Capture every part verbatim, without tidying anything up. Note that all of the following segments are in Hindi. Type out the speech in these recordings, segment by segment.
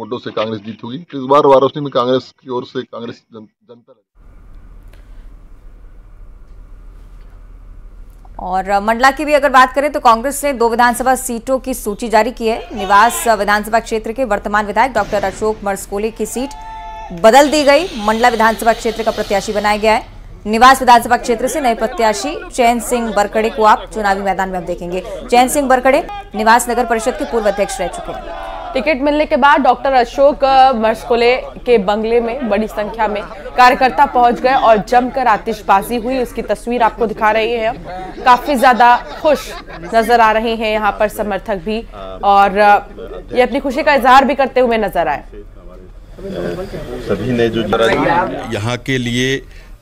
वोटों से कांग्रेस जीत होगी। तो इस बार वाराणसी में कांग्रेस की ओर से कांग्रेस जन, जनता रही। और मंडला की भी अगर बात करें तो कांग्रेस ने दो विधानसभा सीटों की सूची जारी की है। निवास विधानसभा क्षेत्र के वर्तमान विधायक डॉक्टर अशोक मर्स्कोले की सीट बदल दी गई, मंडला विधानसभा क्षेत्र का प्रत्याशी बनाया गया है। निवास विधानसभा क्षेत्र से नए प्रत्याशी चैन सिंह बरकड़े को आप चुनावी मैदान में हम देखेंगे। चैन सिंह बरकड़े निवास नगर परिषद के पूर्व अध्यक्ष रह चुके हैं। टिकट मिलने के बाद डॉक्टर अशोक मर्स्कोले के बंगले में बड़ी संख्या में कार्यकर्ता पहुंच गए और जमकर आतिशबाजी हुई। उसकी तस्वीर आपको दिखा रहे हैं। काफी ज्यादा खुश नजर आ रहे हैं यहाँ पर समर्थक भी, और ये अपनी खुशी का इजहार भी करते हुए नजर आए। सभी ने जो यहाँ के लिए,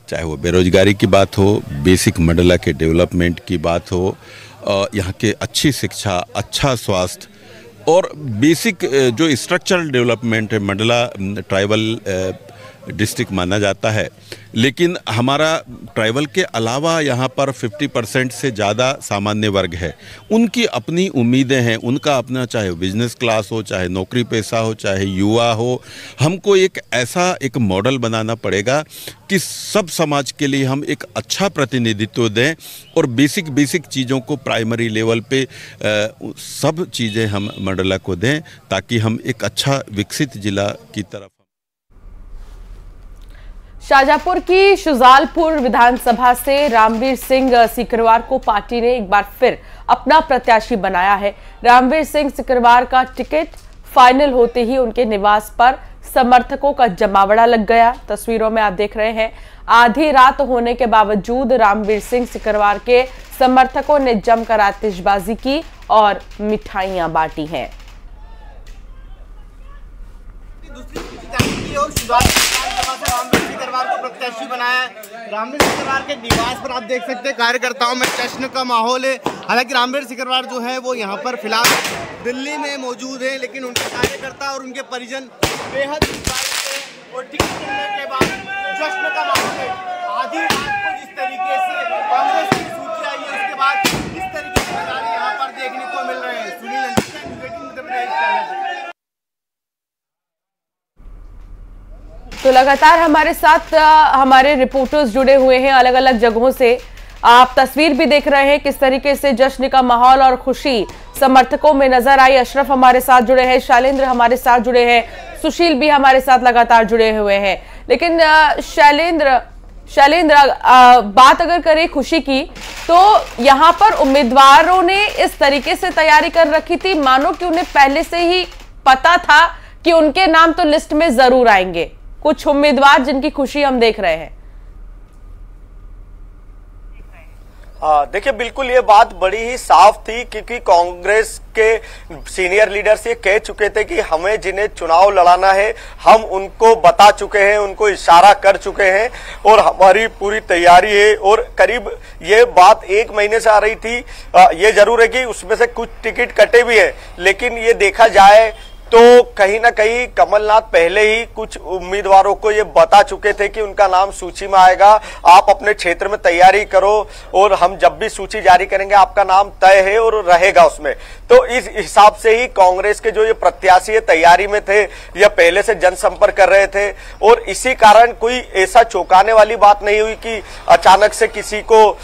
चाहे वो बेरोजगारी की बात हो, बेसिक मंडला के डेवलपमेंट की बात हो, यहाँ के अच्छी शिक्षा, अच्छा स्वास्थ्य और बेसिक जो स्ट्रक्चरल डेवलपमेंट है, मंडला ट्राइबल डिस्ट्रिक्ट माना जाता है, लेकिन हमारा ट्राइबल के अलावा यहाँ पर पचास परसेंट से ज़्यादा सामान्य वर्ग है। उनकी अपनी उम्मीदें हैं, उनका अपना, चाहे बिजनेस क्लास हो, चाहे नौकरी पेशा हो, चाहे युवा हो। हमको एक ऐसा एक मॉडल बनाना पड़ेगा कि सब समाज के लिए हम एक अच्छा प्रतिनिधित्व दें और बेसिक बेसिक चीज़ों को प्राइमरी लेवल पे सब चीज़ें हम मंडला को दें, ताकि हम एक अच्छा विकसित जिला की तरफ। शाजापुर की शुजालपुर विधानसभा से रामवीर सिंह सिकरवार को पार्टी ने एक बार फिर अपना प्रत्याशी बनाया है। रामवीर सिंह सिकरवार का टिकट फाइनल होते ही उनके निवास पर समर्थकों का जमावड़ा लग गया। तस्वीरों में आप देख रहे हैं, आधी रात होने के बावजूद रामवीर सिंह सिकरवार के समर्थकों ने जमकर आतिशबाजी की और मिठाइयां बांटी हैं। प्रत्याशी बनाया है रामवीर सिकरवार के निवास पर। आप देख सकते हैं कार्यकर्ताओं में जश्न का माहौल है। हालांकि रामवीर सिकरवार जो है वो यहाँ पर फिलहाल दिल्ली में मौजूद है, लेकिन उनके कार्यकर्ता और उनके परिजन बेहद और टिकट मिलने के बाद जश्न का माहौल है। आधी रात को जिस तरीके से कांग्रेस की सूची आई है, उसके बाद इस तरीके के नजारे यहाँ पर देखने को मिल रहे हैं। सुनील, तो लगातार हमारे साथ हमारे रिपोर्टर्स जुड़े हुए हैं अलग अलग जगहों से। आप तस्वीर भी देख रहे हैं किस तरीके से जश्न का माहौल और खुशी समर्थकों में नजर आई। अशरफ हमारे साथ जुड़े हैं, शैलेंद्र हमारे साथ जुड़े हैं, सुशील भी हमारे साथ लगातार जुड़े हुए हैं। लेकिन शैलेंद्र शैलेंद्र बात अगर करें खुशी की, तो यहाँ पर उम्मीदवारों ने इस तरीके से तैयारी कर रखी थी मानो कि उन्हें पहले से ही पता था कि उनके नाम तो लिस्ट में जरूर आएंगे। कुछ उम्मीदवार जिनकी खुशी हम देख रहे हैं। देखिए, बिल्कुल ये बात बड़ी ही साफ थी, क्योंकि कांग्रेस के सीनियर लीडर्स ये कह चुके थे कि हमें जिन्हें चुनाव लड़ाना है हम उनको बता चुके हैं, उनको इशारा कर चुके हैं और हमारी पूरी तैयारी है। और करीब ये बात एक महीने से आ रही थी। ये जरूर है कि उसमें से कुछ टिकट कटे भी हैं, लेकिन ये देखा जाए तो कहीं ना कहीं कमलनाथ पहले ही कुछ उम्मीदवारों को ये बता चुके थे कि उनका नाम सूची में आएगा, आप अपने क्षेत्र में तैयारी करो और हम जब भी सूची जारी करेंगे आपका नाम तय है और रहेगा उसमें। तो इस हिसाब से ही कांग्रेस के जो ये प्रत्याशी है तैयारी में थे या पहले से जनसंपर्क कर रहे थे, और इसी कारण कोई ऐसा चौंकाने वाली बात नहीं हुई कि अचानक से किसी को आ,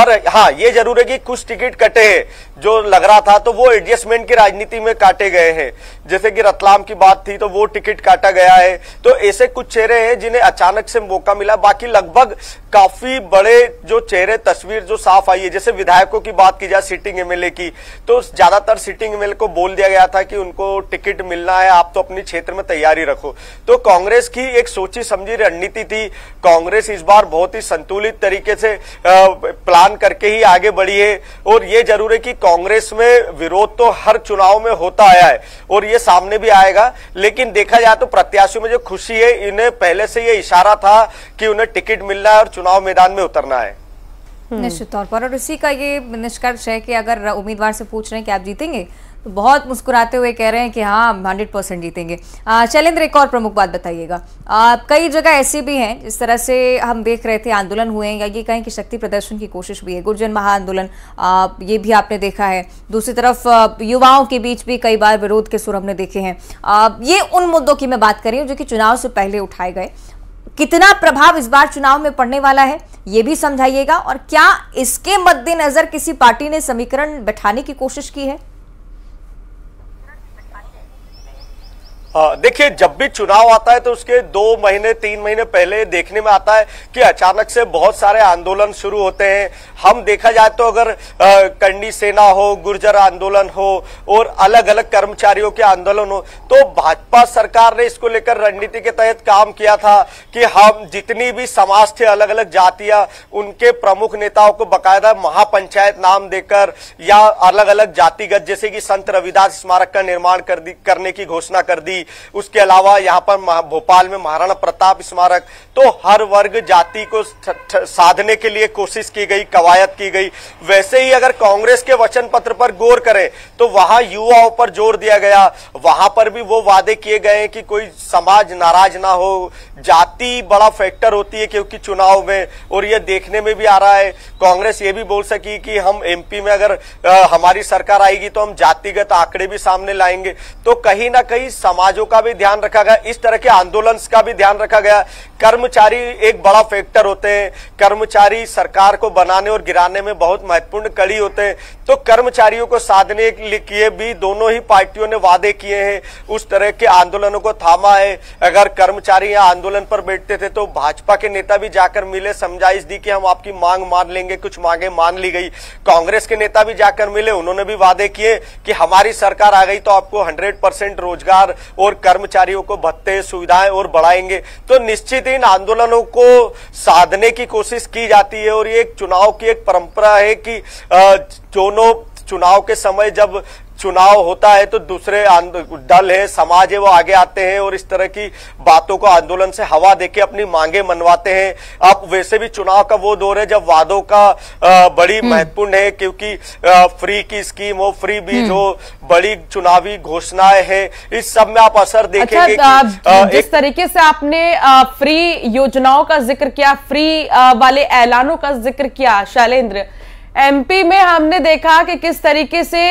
पर हाँ ये जरूर है कि कुछ टिकट कटे हैं जो लग रहा था, तो वो एडजस्टमेंट की राजनीति में काटे गए हैं। जैसे कि रतलाम की बात थी तो वो टिकट काटा गया है। तो ऐसे कुछ चेहरे हैं जिन्हें अचानक से मौका मिला, बाकी लगभग काफी बड़े जो चेहरे तस्वीर जो साफ आई है। जैसे विधायकों की बात की जाए, सिटिंग एमएलए की, तो ज्यादातर सिटिंग एमएलए को बोल दिया गया था कि उनको टिकट मिलना है, आप तो अपने क्षेत्र में तैयारी रखो। तो कांग्रेस की एक सोची समझी रणनीति थी। कांग्रेस इस बार बहुत ही संतुलित तरीके से प्लान करके ही आगे बढ़ी है। और ये जरूर है कि कांग्रेस में विरोध तो हर चुनाव में होता आया है और ये सामने भी आएगा, लेकिन देखा जाए तो प्रत्याशियों में जो खुशी है, इन्हें पहले से ये इशारा था कि उन्हें टिकट मिलना है और चुनाव मैदान में उतरना है निश्चित तौर पर। और इसी का ये निष्कर्ष है कि अगर उम्मीदवार से पूछ रहे हैं कि आप जीतेंगे तो बहुत मुस्कुराते हुए कह रहे हैं कि हाँ हम हंड्रेड परसेंट जीतेंगे। शैलेंद्र, एक और प्रमुख बात बताइएगा, कई जगह ऐसी भी हैं जिस तरह से हम देख रहे थे आंदोलन हुए हैं, या ये कहें कि शक्ति प्रदर्शन की कोशिश भी है, गुर्जर महाआंदोलन ये भी आपने देखा है, दूसरी तरफ युवाओं के बीच भी कई बार विरोध के सुर हमने देखे हैं। ये उन मुद्दों की मैं बात कर रही हूँ जो कि चुनाव से पहले उठाए गए, कितना प्रभाव इस बार चुनाव में पड़ने वाला है ये भी समझाइएगा, और क्या इसके मद्देनजर किसी पार्टी ने समीकरण बैठाने की कोशिश की है? देखिए, जब भी चुनाव आता है तो उसके दो महीने तीन महीने पहले देखने में आता है कि अचानक से बहुत सारे आंदोलन शुरू होते हैं। हम देखा जाए तो अगर कंडी सेना हो, गुर्जर आंदोलन हो और अलग अलग कर्मचारियों के आंदोलन हो, तो भाजपा सरकार ने इसको लेकर रणनीति के तहत काम किया था कि हम जितनी भी समाज थे, अलग अलग जातियां, उनके प्रमुख नेताओं को बाकायदा महापंचायत नाम देकर या अलग अलग जातिगत, जैसे कि संत रविदास स्मारक का निर्माण कर दी करने की घोषणा कर दी। उसके अलावा यहाँ पर भोपाल में महाराणा प्रताप स्मारक, तो हर वर्ग जाति को साधने के लिए कोशिश की गई, कवायद की गई। वैसे ही अगर कांग्रेस के वचन पत्र पर गौर करें तो वहां युवाओं पर जोर दिया गया, वहां पर भी वो वादे किए गए कि कोई समाज नाराज ना हो, जाति बड़ा फैक्टर होती है क्योंकि चुनाव में, और यह देखने में भी आ रहा है। कांग्रेस ये भी बोल सकी कि हम एमपी में अगर आ, हमारी सरकार आएगी तो हम जातिगत आंकड़े भी सामने लाएंगे। तो कहीं ना कहीं समाजों का भी ध्यान रखा गया, इस तरह के आंदोलन का भी ध्यान रखा गया। कर्मचारी एक बड़ा फैक्टर होते हैं, कर्मचारी सरकार को बनाने और गिराने में बहुत महत्वपूर्ण कड़ी होते हैं, तो कर्मचारियों को साधने के भी दोनों ही पार्टियों ने वादे किए हैं, उस तरह के आंदोलनों को थामा है। अगर कर्मचारी या आंदोलन पर बैठते थे तो भाजपा के नेता भी जाकर मिले, समझाइश दी कि हम आपकी मांग मान लेंगे, कुछ मांगे मान ली गई। कांग्रेस के नेता भी जाकर मिले, उन्होंने भी वादे किए कि हमारी सरकार आ गई तो आपको हंड्रेड परसेंट रोजगार और कर्मचारियों को भत्ते, सुविधाएं और बढ़ाएंगे। तो निश्चित इन आंदोलनों को साधने की कोशिश की जाती है, और ये एक चुनाव की एक परंपरा है कि दोनों चुनाव के समय जब चुनाव होता है तो दूसरे दल है, समाज है, वो आगे आते हैं और इस तरह की बातों को आंदोलन से हवा देके अपनी मांगे मनवाते हैं। अब वैसे भी चुनाव का वो दौर है जब वादों का आ, बड़ी महत्वपूर्ण है, क्योंकि आ, फ्री की स्कीम हो, फ्री बीज हो, बड़ी चुनावी घोषणाएं है, इस सब में आप असर देखेंगे। अच्छा, जिस तरीके से आपने आ, फ्री योजनाओं का जिक्र किया, फ्री आ, वाले ऐलानों का जिक्र किया, शैलेंद्र, एमपी में हमने देखा कि किस तरीके से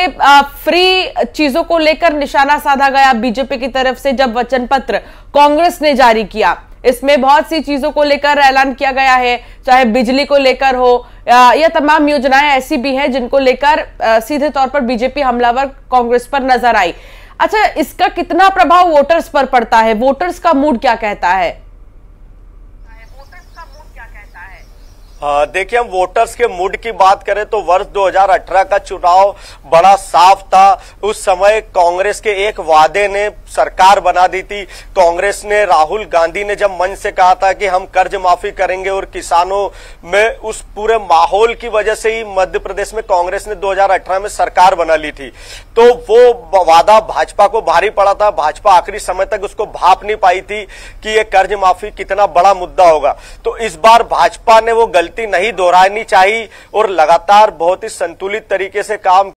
फ्री चीजों को लेकर निशाना साधा गया बीजेपी की तरफ से जब वचन पत्र कांग्रेस ने जारी किया। इसमें बहुत सी चीजों को लेकर ऐलान किया गया है, चाहे बिजली को लेकर हो या तमाम योजनाएं ऐसी भी हैं जिनको लेकर सीधे तौर पर बीजेपी हमलावर कांग्रेस पर नजर आई। अच्छा, इसका कितना प्रभाव वोटर्स पर पड़ता है? वोटर्स का मूड क्या कहता है? देखिए, हम वोटर्स के मूड की बात करें तो वर्ष दो हज़ार अठारह का चुनाव बड़ा साफ था। उस समय कांग्रेस के एक वादे ने सरकार बना दी थी। कांग्रेस ने, राहुल गांधी ने जब मंच से कहा था कि हम कर्ज माफी करेंगे, और किसानों में उस पूरे माहौल की वजह से ही मध्य प्रदेश में कांग्रेस ने दो हज़ार अठारह में सरकार बना ली थी, तो वो वादा भाजपा को भारी पड़ा था। भाजपा आखिरी समय तक उसको भाप नहीं पाई थी कि ये कर्ज माफी कितना बड़ा मुद्दा होगा। तो इस बार भाजपा ने वो गलती नहीं दोहरानी चाहिए और लगातार बहुत ही संतुलित तरीके से काम